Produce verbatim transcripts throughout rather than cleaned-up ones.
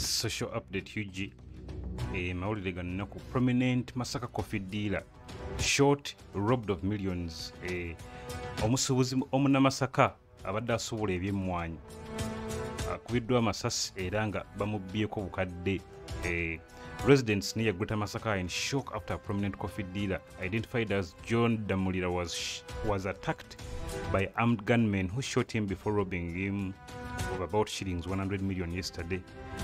Social Update U G e, mawulire gano prominent Masaka coffee dealer short robbed of millions e, omusubuzi omuna Masaka abadde asobola ebyemmwanyi akubiddwa amasasi era nga bamubyeko bukadde e, residents near Greater Masaka in shock after a prominent coffee dealer identified as John Damulira was was attacked by armed gunmen who shot him before robbing him of about shillings one hundred million yesterday.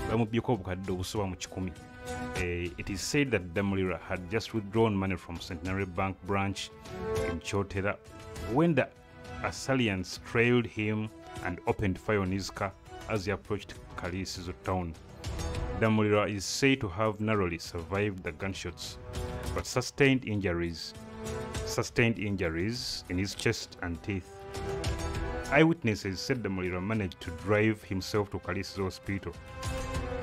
It is said that Damulira had just withdrawn money from Centenary Bank branch in Chotera when the assailants trailed him and opened fire on his car as he approached Kalisizo town. Damulira is said to have narrowly survived the gunshots, but sustained injuries, sustained injuries in his chest and teeth. Eyewitnesses said Damulira managed to drive himself to Kalis' Hospital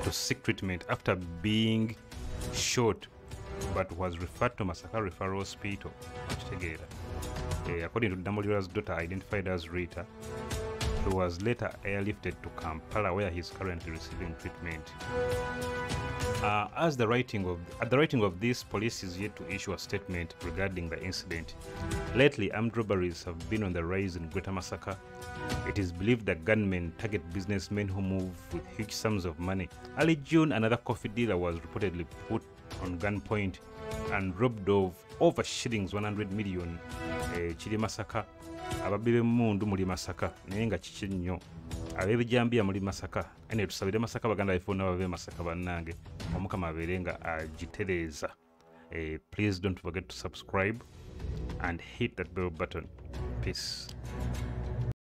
to seek treatment after being shot, but was referred to Masaka Referral Hospital. According to Damulira's daughter, identified as Rita, he was later airlifted to Kampala, where he is currently receiving treatment. Uh, as the writing of at the writing of this, police is yet to issue a statement regarding the incident. Lately, armed robberies have been on the rise in Greater Masaka. It is believed that gunmen target businessmen who move with huge sums of money. Early June, another coffee dealer was reportedly put on gunpoint and robbed of over shillings one hundred million eh, Chidi Masaka. Ababibe mundu muri Masaka nenga chichinyo abebe jambia muri Masaka ene tusabire Masaka baganda iphone ababe Masaka banange omuka maberenga ajitereza. Uh, please don't forget to subscribe and hit that bell button. Peace.